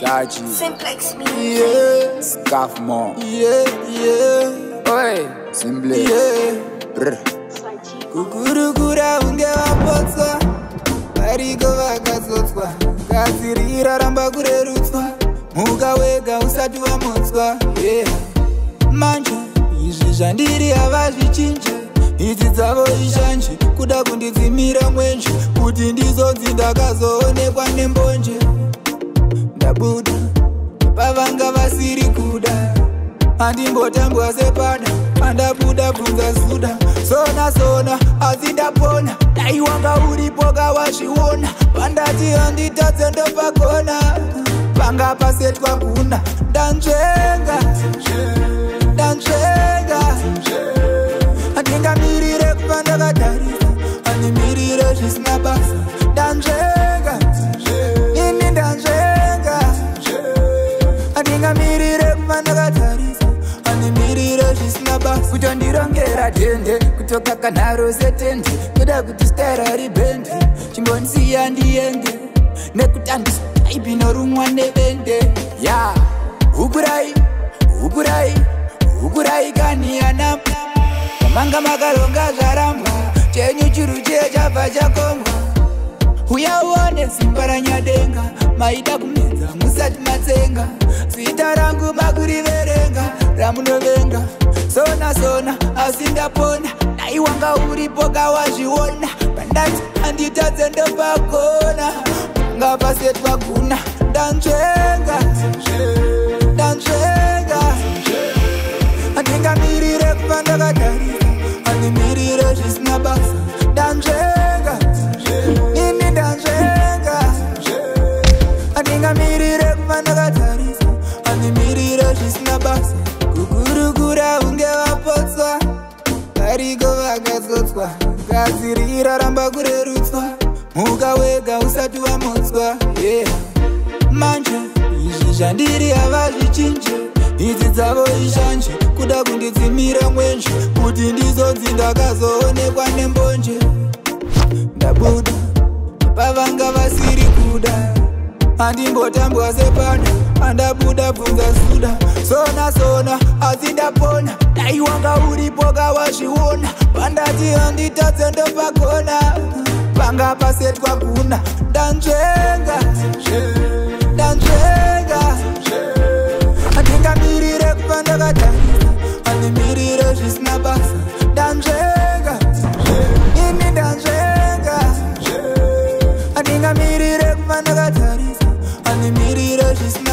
Sachi, Simplex me, yeah. Scarf more, yeah, yeah. Oi, Simplex, yeah. Kukuru kura unge wapotswa, marigo wakazotswa, kaziri iraramba kure rutswa, muga wega usatu wa motswa, yeah. Manju, izvi zhandiri avazvichinje, idzi dzavo izhanje, kuda kundidzimira mwenje, kuti ndizodzi ndakazoonekwa nembonje. Buddha, pavanga vasiri kuda, andimbotambwa sepada, panda buda bvunza suda, sona sona azindapona, dai wanga uripo kawazviona, pandati handitadze ndopakona, panga pasetwa nguna, ndanzvenga, ndanzvenga, handingamirire kupa ndakatarisa, handimirire zvisina basa, ndanzvenga, ini ndanzvenga. Kutondilongera tende, kutoka kanaro setende, kuda kutistera ribendi, chimbonisiya ndiende, nekutandisa aibi norumwa nevende. Ya, ukurai, ukurai, ukurai kani anamba, kamanga makalonga zvaramba, chenyu chiru chechabva chakomwa, uyauone simba ranyadenga, maida kumedza musati matsenga, zita rangu makuriverenga, ramunovenga. Sona sona asindapona, dai wanga uripo kawazviona, pandati handitadze ndopakona, ngapasetwa guna, ndanzvenga, ndanzvenga, handingamirire kupa ndakatarisa, handimirire zvisina basa, ndanzvenga, ini ndanzvenga, handingamirire kupa ndakatarisa, handimirire zvisina basa. Kukura unge wapotswa, marigo wakazotswa, kaziri iraramba kure rutswa, muga wega usati wamotswa, yeah. Manje, izvi zhandiri avazvichinje, idzi dzavo izhanje, kuda kundidzimira mwenje, kuti ndizodzi ndakazoonekwa nembonje. Ndabuda, pavanga vasiri kuda, andimbotambwa sepada, andabuda bvunza suda, sona sona azindapona, dai wanga uripo kawazviona, pandati handitadze ndopakona, panga pasetwa guna, ndanzvenga, ndanzvenga, handingamirire kupa ndakatarisa, handimirire zvisina basa, ndanzvenga, ini ndanzvenga, handingamirire kupa ndakatarisa, handimirire zvisina basa.